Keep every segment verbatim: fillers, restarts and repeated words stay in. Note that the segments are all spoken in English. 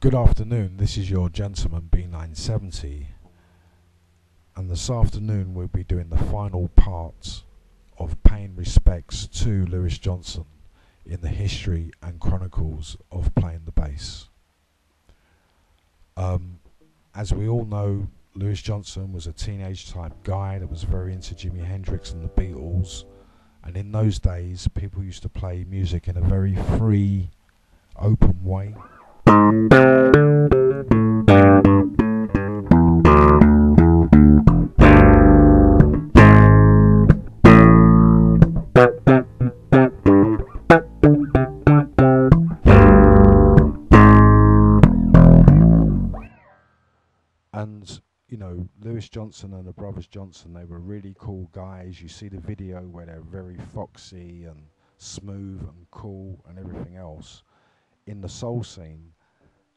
Good afternoon, this is your gentleman B nine seventy, and this afternoon we'll be doing the final part of paying respects to Louis Johnson in the history and chronicles of playing the bass. Um, as we all know, Louis Johnson was a teenage type guy that was very into Jimi Hendrix and the Beatles, and in those days people used to play music in a very free, open way. And you know, Louis Johnson and the Brothers Johnson, they were really cool guys. You see the video where they're very foxy and smooth and cool and everything else in the soul scene,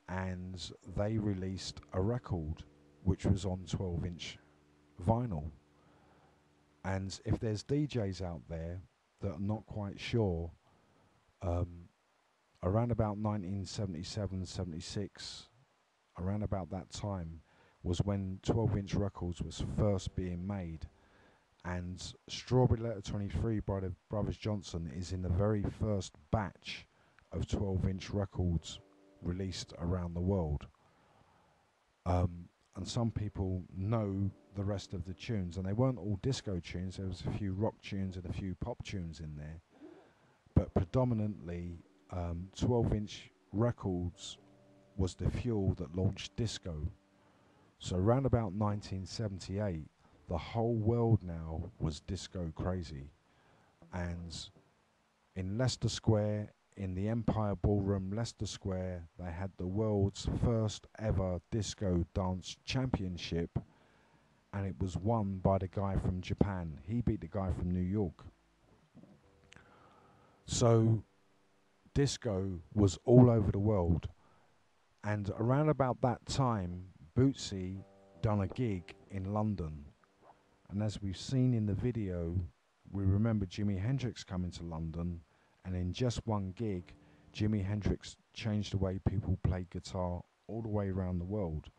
and they released a record which was on twelve inch vinyl. And if there's D Js out there that are not quite sure, um, around about nineteen seventy-seven, seventy-six, around about that time was when twelve inch records was first being made, and Strawberry Letter twenty-three by the Brothers Johnson is in the very first batch of twelve inch records released around the world. Um, and some people know the rest of the tunes, and they weren't all disco tunes. There was a few rock tunes and a few pop tunes in there, but predominantly um, twelve inch records was the fuel that launched disco. So around about nineteen seventy-eight, the whole world now was disco crazy, and in Leicester Square, in the Empire Ballroom, Leicester Square, they had the world's first ever disco dance championship, and it was won by the guy from Japan. He beat the guy from New York. So disco was all over the world, and around about that time Bootsy done a gig in London, and as we've seen in the video, we remember Jimi Hendrix coming to London. And in just one gig, Jimi Hendrix changed the way people played guitar all the way around the world.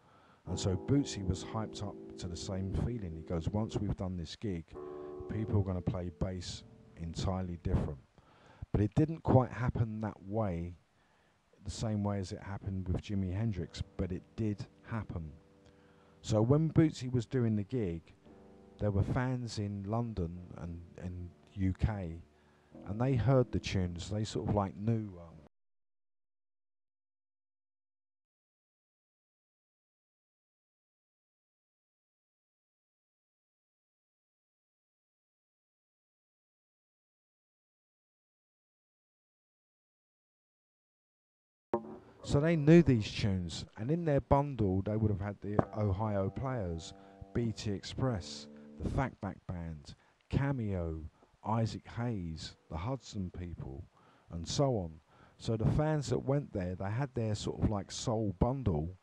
And so Bootsy was hyped up to the same feeling. He goes, once we've done this gig, people are going to play bass entirely different. But it didn't quite happen that way, the same way as it happened with Jimi Hendrix, but it did happen. So when Bootsy was doing the gig, there were fans in London and, and U K, and they heard the tunes. They sort of like knew um, so they knew these tunes, and in their bundle they would have had the Ohio Players, B T Express, the Fatback Band, Cameo, Isaac Hayes, the Hudson People, and so on. So the fans that went there, they had their sort of like soul bundle,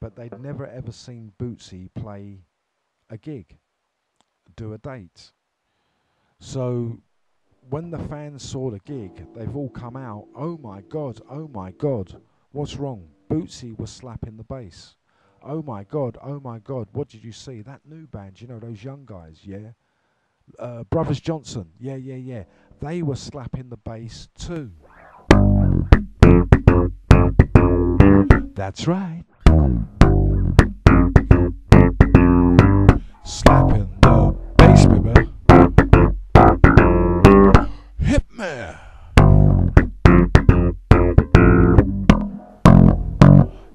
but they'd never ever seen Bootsy play a gig, do a date. So when the fans saw the gig, they've all come out, oh my God, oh my God, what's wrong? Bootsy was slapping the bass. Oh my God, oh my God, what did you see? That new band, you know, those young guys, yeah? Uh, Brothers Johnson, yeah, yeah, yeah, they were slapping the bass too. That's right. Slapping the bass, baby. Hit me.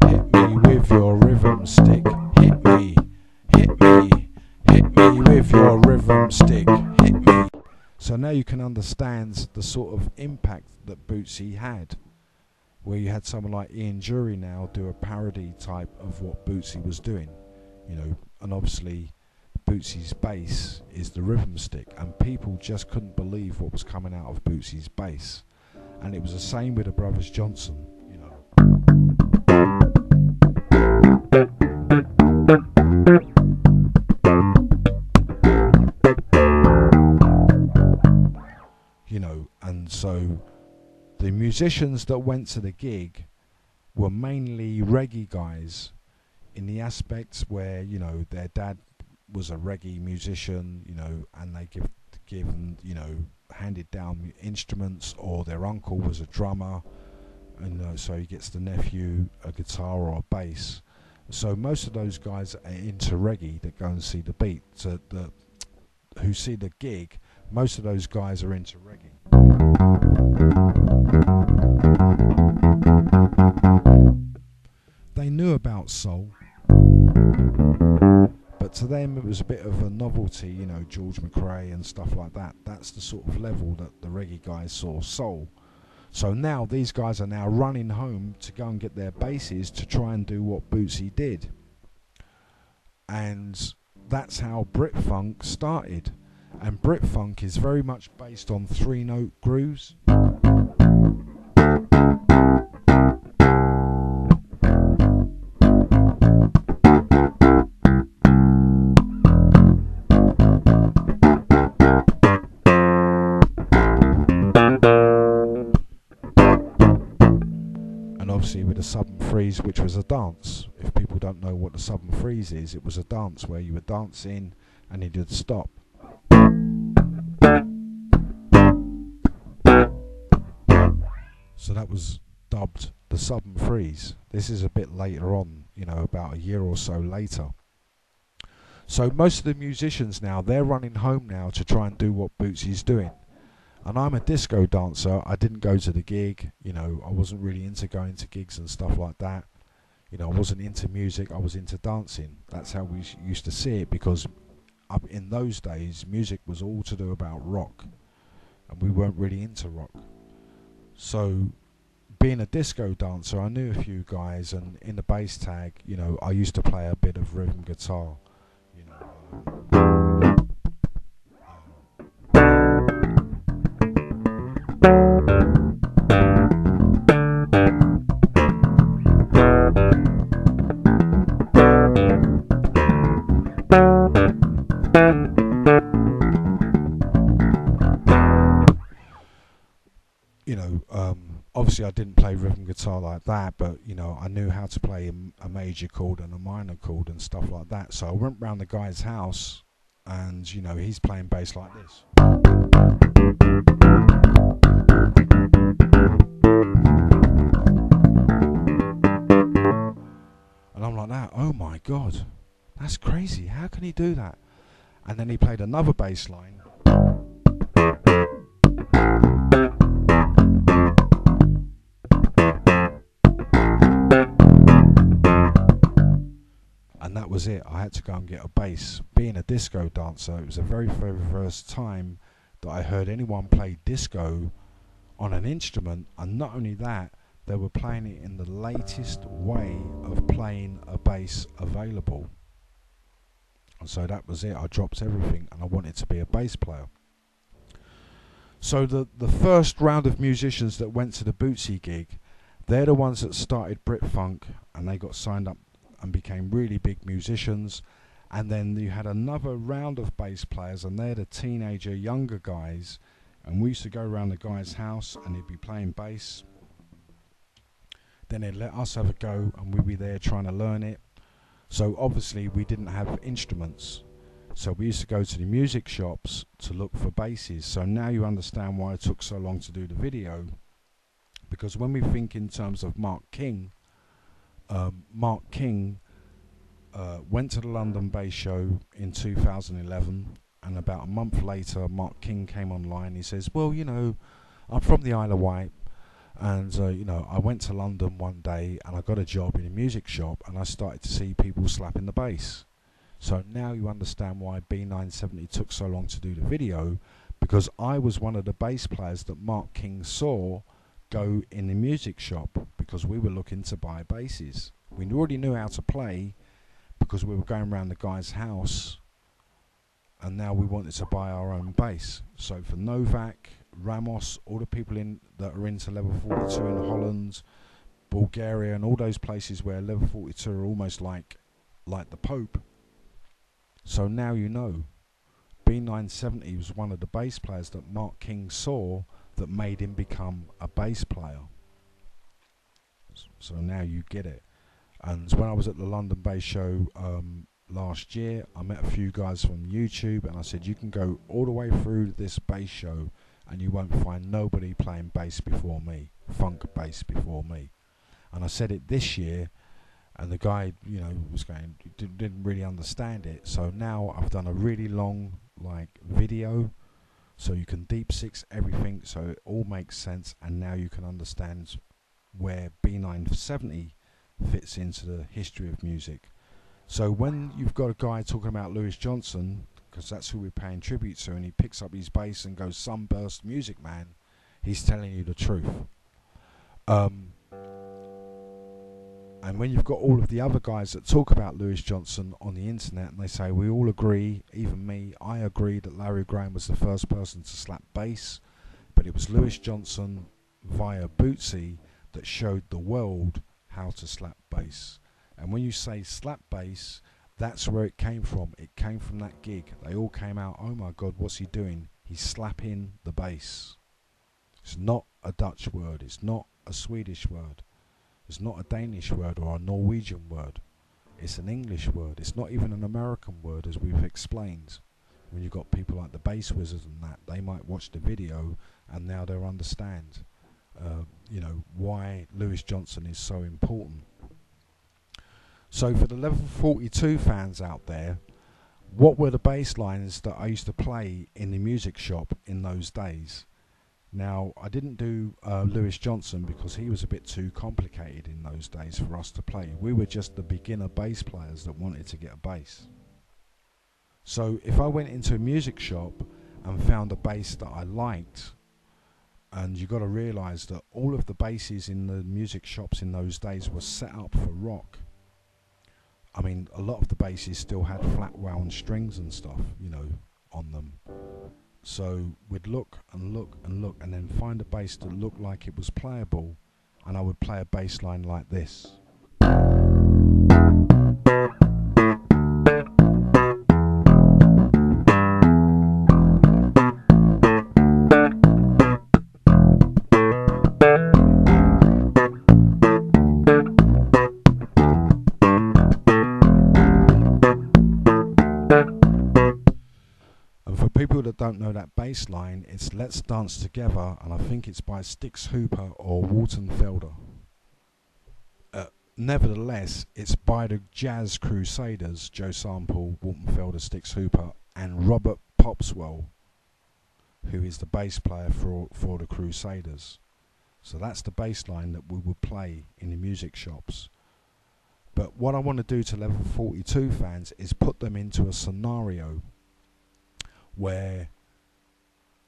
Hit me with your rhythm stick. Hit me. Hit me. Hit me with your rhythm stick, hit me. So now you can understand the sort of impact that Bootsy had, where you had someone like Ian Drury now do a parody type of what Bootsy was doing, you know, and obviously Bootsy's bass is the rhythm stick, and people just couldn't believe what was coming out of Bootsy's bass. And it was the same with the Brothers Johnson, you know. You know, and so the musicians that went to the gig were mainly reggae guys in the aspects where, you know, their dad was a reggae musician, you know, and they give given, you know, handed down instruments, or their uncle was a drummer, and uh, so he gets the nephew a guitar or a bass. So most of those guys are into reggae that go and see the beat, so the who see the gig, most of those guys are into reggae. They knew about soul, but to them it was a bit of a novelty, you know, George McRae and stuff like that. That's the sort of level that the reggae guys saw soul. So now these guys are now running home to go and get their basses to try and do what Bootsy did. And that's how Brit Funk started. And Brit Funk is very much based on three note grooves. With a Southern Freeze, which was a dance. If people don't know what the Southern Freeze is, it was a dance where you were dancing and you did stop. So that was dubbed the Southern Freeze. This is a bit later on, you know, about a year or so later. So most of the musicians now, they're running home now to try and do what Bootsy's doing. And I'm a disco dancer. I didn't go to the gig, you know, I wasn't really into going to gigs and stuff like that. You know, I wasn't into music, I was into dancing. That's how we used to see it, because up in those days, music was all to do about rock. And we weren't really into rock. So, being a disco dancer, I knew a few guys, and in the bass tag, you know, I used to play a bit of rhythm guitar, you know. Um, you know, um, obviously I didn't play rhythm guitar like that, but, you know, I knew how to play a major chord and a minor chord and stuff like that. So I went round the guy's house and, you know, he's playing bass like this. And I'm like that, oh my God, that's crazy, how can he do that? And then he played another bass line. And that was it. I had to go and get a bass. Being a disco dancer, it was the very first time that I heard anyone play disco on an instrument. And not only that, they were playing it in the latest way of playing a bass available. And so that was it. I dropped everything and I wanted to be a bass player. So the, the first round of musicians that went to the Bootsy gig, they're the ones that started Brit Funk, and they got signed up and became really big musicians. And then you had another round of bass players, and they're the teenager, younger guys. And we used to go around the guy's house and he'd be playing bass. Then they'd let us have a go and we'd be there trying to learn it. So obviously we didn't have instruments. So we used to go to the music shops to look for basses. So now you understand why it took so long to do the video. Because when we think in terms of Mark King, um, Mark King uh, went to the London Bass Show in two thousand eleven. And about a month later, Mark King came online. He says, well, you know, I'm from the Isle of Wight. And, uh, you know, I went to London one day and I got a job in a music shop and I started to see people slapping the bass. So now you understand why B nine seventy took so long to do the video, because I was one of the bass players that Mark King saw go in the music shop, because we were looking to buy basses. We already knew how to play because we were going around the guy's house, and now we wanted to buy our own bass. So for Novak, Ramos, all the people in that are into Level forty-two in Holland, Bulgaria, and all those places where Level forty-two are almost like like the Pope. So now you know, B nine seventy was one of the bass players that Mark King saw that made him become a bass player. songs. So now you get it. And when I was at the London Bass Show um, last year, I met a few guys from YouTube, and I said, you can go all the way through this bass show and you won't find nobody playing bass before me, funk bass before me. And I said it this year, and the guy, you know, was going, didn't really understand it. So now I've done a really long, like, video, so you can deep six everything, so it all makes sense, and now you can understand where B nine seventy fits into the history of music. So when you've got a guy talking about Louis Johnson, because that's who we're paying tribute to, and he picks up his bass and goes, "Sunburst, Music Man," he's telling you the truth. Um, and when you've got all of the other guys that talk about Louis Johnson on the internet, and they say, we all agree, even me, I agree that Larry Graham was the first person to slap bass, but it was Louis Johnson via Bootsy that showed the world how to slap bass. And when you say slap bass, that's where it came from. It came from that gig. They all came out, oh my God, what's he doing? He's slapping the bass. It's not a Dutch word. It's not a Swedish word. It's not a Danish word or a Norwegian word. It's an English word. It's not even an American word, as we've explained. When you've got people like the Bass Wizards and that, they might watch the video and now they'll understand, uh, you know, why Louis Johnson is so important. So for the Level forty-two fans out there, what were the bass lines that I used to play in the music shop in those days? Now, I didn't do uh, Louis Johnson because he was a bit too complicated in those days for us to play. We were just the beginner bass players that wanted to get a bass. So if I went into a music shop and found a bass that I liked, and you've got to realise that all of the basses in the music shops in those days were set up for rock. I mean, a lot of the basses still had flat wound strings and stuff, you know, on them. So we'd look and look and look and then find a bass that looked like it was playable, and I would play a bass line like this. Don't know that bass line, it's Let's Dance Together, and I think it's by Sticks Hooper or Walton Felder. Uh, nevertheless, it's by the Jazz Crusaders, Joe Sample, Walton Felder, Sticks Hooper, and Robert Popswell, who is the bass player for, for the Crusaders. So that's the bass line that we would play in the music shops. But what I want to do to Level forty-two fans is put them into a scenario where,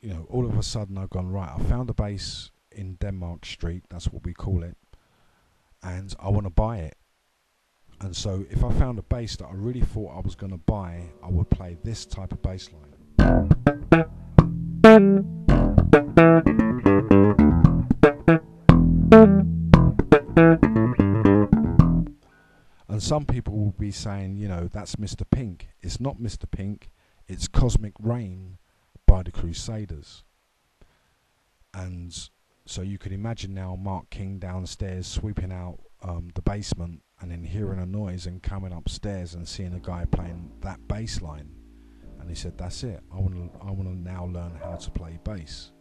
you know, all of a sudden I've gone, right, I found a bass in Denmark Street, that's what we call it, and I want to buy it. And so if I found a bass that I really thought I was going to buy, I would play this type of bass line. And some people will be saying, you know, that's Mister Pink. It's not Mister Pink. It's Cosmic Rain by the Crusaders. And so you could imagine now Mark King downstairs sweeping out um, the basement and then hearing a noise and coming upstairs and seeing a guy playing that bass line. And he said, that's it, I want to I want to now learn how to play bass.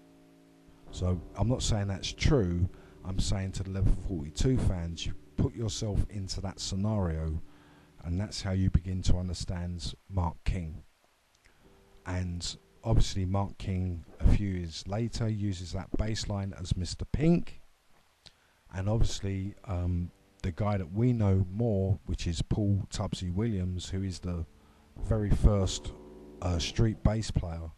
So I'm not saying that's true, I'm saying to the Level forty-two fans, you put yourself into that scenario, and that's how you begin to understand Mark King. And obviously Mark King a few years later uses that bass line as Mister Pink, and obviously um, the guy that we know more, which is Paul Tubbs Williams, who is the very first uh, street bass player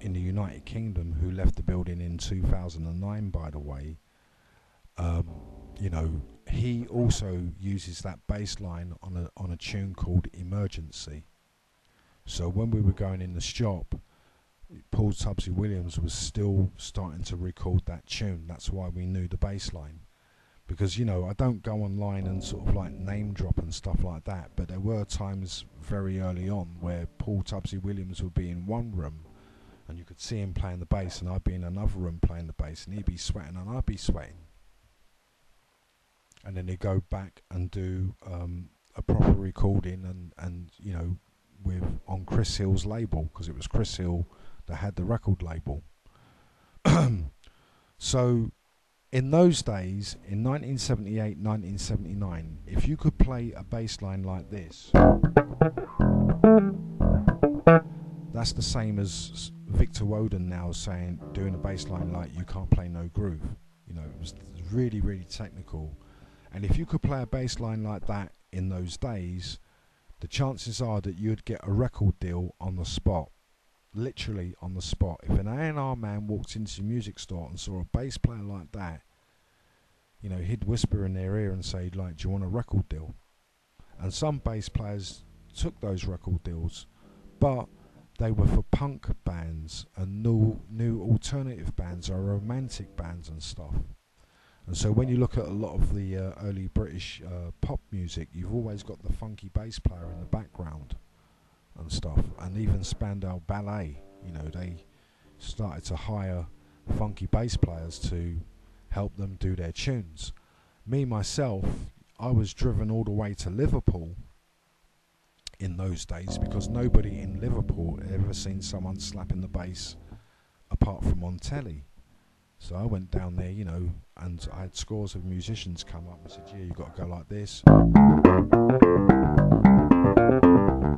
in the United Kingdom, who left the building in two thousand nine, by the way. Um, you know, he also uses that bass line on a, on a tune called Emergency. So when we were going in the shop, Paul Tubbs Williams was still starting to record that tune. That's why we knew the bass line. Because, you know, I don't go online and sort of like name drop and stuff like that, but there were times very early on where Paul Tubbs Williams would be in one room and you could see him playing the bass, and I'd be in another room playing the bass, and he'd be sweating and I'd be sweating. and then they go back and do um, a proper recording, and, and you know, with on Chris Hill's label, because it was Chris Hill that had the record label. So in those days, in nineteen seventy-eight, nineteen seventy-nine, if you could play a bass line like this, that's the same as Victor Woden now saying, doing a bass line like you can't play no groove. You know, it was really, really technical. And if you could play a bass line like that in those days, the chances are that you'd get a record deal on the spot. Literally on the spot. If an A and R man walked into a music store and saw a bass player like that, you know, he'd whisper in their ear and say, like, do you want a record deal? And some bass players took those record deals, but they were for punk bands and new, new alternative bands or romantic bands and stuff. And so when you look at a lot of the uh, early British uh, pop music, you've always got the funky bass player in the background and stuff. And even Spandau Ballet, you know, they started to hire funky bass players to help them do their tunes. Me, myself, I was driven all the way to Liverpool in those days, because nobody in Liverpool had ever seen someone slapping the bass apart from on telly. So I went down there, you know, and I had scores of musicians come up and said, yeah, you've got to go like this. And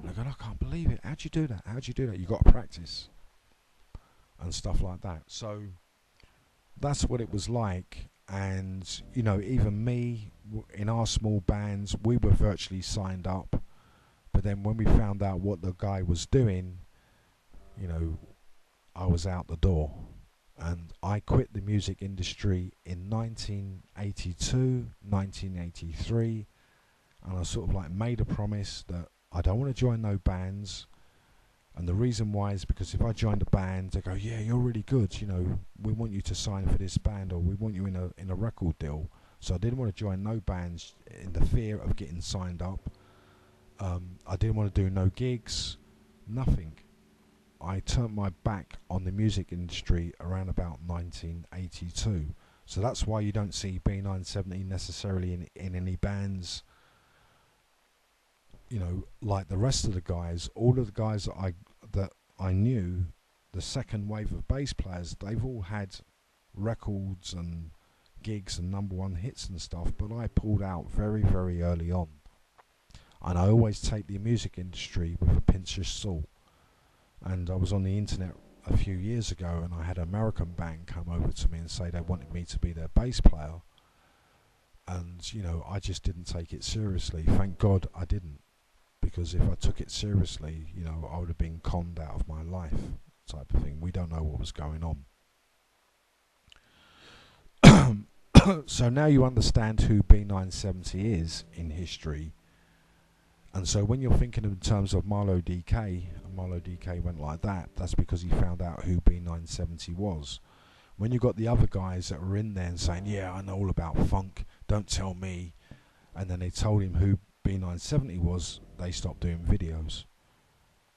I go, I can't believe it. How'd you do that? How'd you do that? You've got to practice and stuff like that. So that's what it was like. And, you know, even me, in our small bands, we were virtually signed up. But then when we found out what the guy was doing, you know, I was out the door. And I quit the music industry in nineteen eighty-two, nineteen eighty-three. And I sort of like made a promise that I don't want to join no bands. And the reason why is because if I joined a band, they go, yeah, you're really good. You know, we want you to sign for this band, or we want you in a, in a record deal. So I didn't want to join no bands in the fear of getting signed up. Um, I didn't want to do no gigs, nothing. I turned my back on the music industry around about nineteen eighty-two. So that's why you don't see B nine seventy necessarily in, in any bands, you know, like the rest of the guys. All of the guys that I, that I knew, the second wave of bass players, they've all had records and gigs and number one hits and stuff, but I pulled out very, very early on. And I always take the music industry with a pinch of salt. And I was on the internet a few years ago, and I had an American band come over to me and say they wanted me to be their bass player. And, you know, I just didn't take it seriously. Thank God I didn't. Because if I took it seriously, you know, I would have been conned out of my life, type of thing. We don't know what was going on. So now you understand who B nine seventy is in history. And so when you're thinking in terms of Marlo D K, and Marlo D K went like that, that's because he found out who B nine seventy was. When you got the other guys that were in there and saying, yeah, I know all about funk, don't tell me, and then they told him who B nine seventy was, they stopped doing videos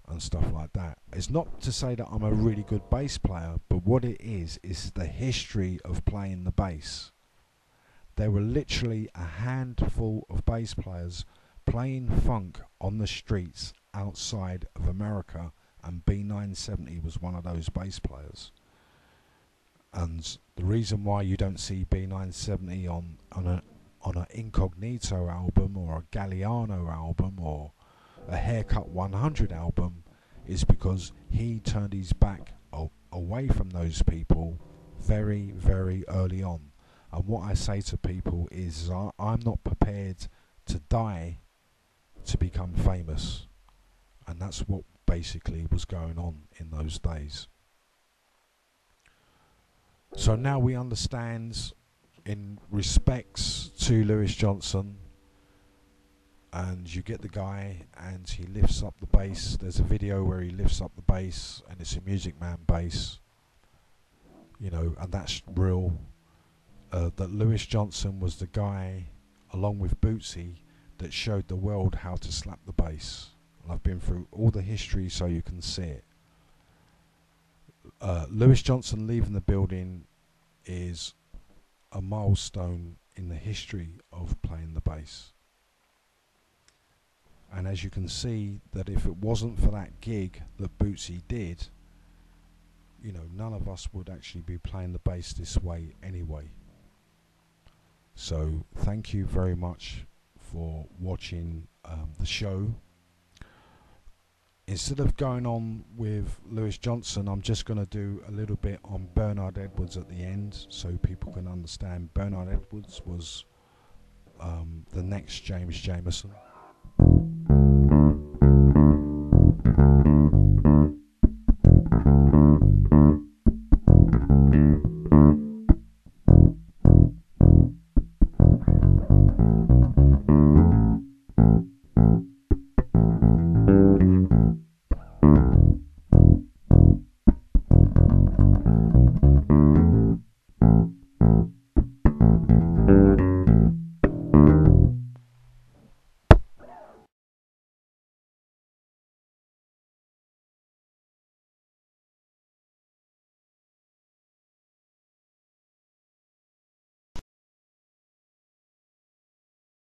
and stuff like that. It's not to say that I'm a really good bass player, but what it is, is the history of playing the bass. There were literally a handful of bass players playing funk on the streets outside of America, and B nine seventy was one of those bass players. And the reason why you don't see B nine seventy on on a on an Incognito album or a Galliano album or a Haircut one hundred album is because he turned his back away from those people very, very early on. And what I say to people is, I, I'm not prepared to die to become famous. And that's what basically was going on in those days. So now we understand, in respects to Louis Johnson, and you get the guy and he lifts up the bass. There's a video where he lifts up the bass, and it's a Music Man bass, you know, and that's real. Uh, that Louis Johnson was the guy, along with Bootsy, that showed the world how to slap the bass. And I've been through all the history so you can see it. Uh, Louis Johnson leaving the building is a milestone in the history of playing the bass. And as you can see, that if it wasn't for that gig that Bootsy did, you know, none of us would actually be playing the bass this way anyway. So thank you very much for watching um, the show. Instead of going on with Louis Johnson, I'm just going to do a little bit on Bernard Edwards at the end so people can understand. Bernard Edwards was um, the next James Jameson.